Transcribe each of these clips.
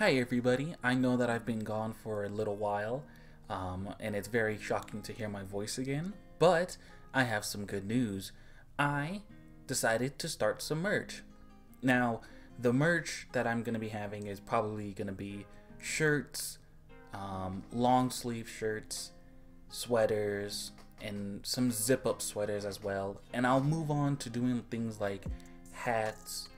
Hi everybody, I know that I've been gone for a little while, and it's very shocking to hear my voice again, but I have some good news. I decided to start some merch. Now, the merch that I'm going to be having is probably going to be shirts, long sleeve shirts, sweaters, and some zip-up sweaters as well, and I'll move on to doing things like hats,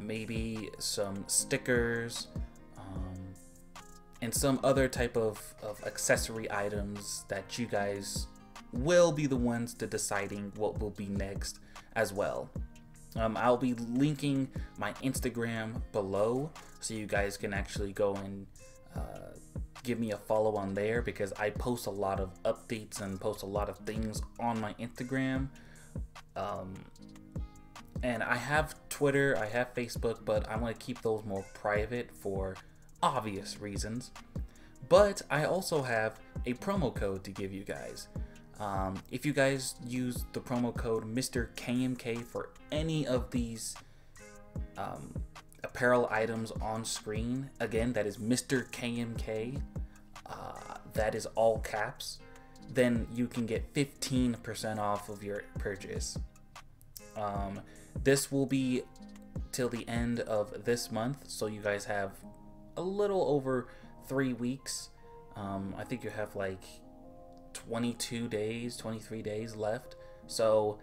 maybe some stickers, and some other type of accessory items that you guys will be the ones to deciding what will be next as well. I'll be linking my Instagram below so you guys can actually go and give me a follow on there, because I post a lot of updates and post a lot of things on my Instagram. And I have Twitter, I have Facebook, but I'm going to keep those more private for obvious reasons. But I also have a promo code to give you guys. If you guys use the promo code MrKMK for any of these apparel items on screen, again, that is MrKMK, that is all caps, then you can get 15% off of your purchase. This will be till the end of this month, so you guys have a little over 3 weeks. I think you have like 22 days, 23 days left, so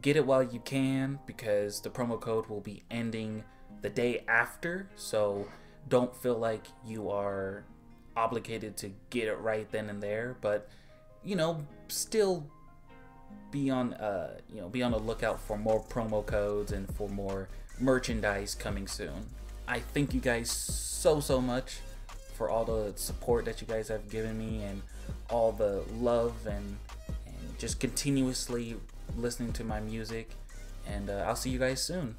get it while you can, because the promo code will be ending the day after, so don't feel like you are obligated to get it right then and there, but you know, still be on the lookout for more promo codes and for more merchandise coming soon. I thank you guys so much for all the support that you guys have given me, and all the love, and just continuously listening to my music, and I'll see you guys soon.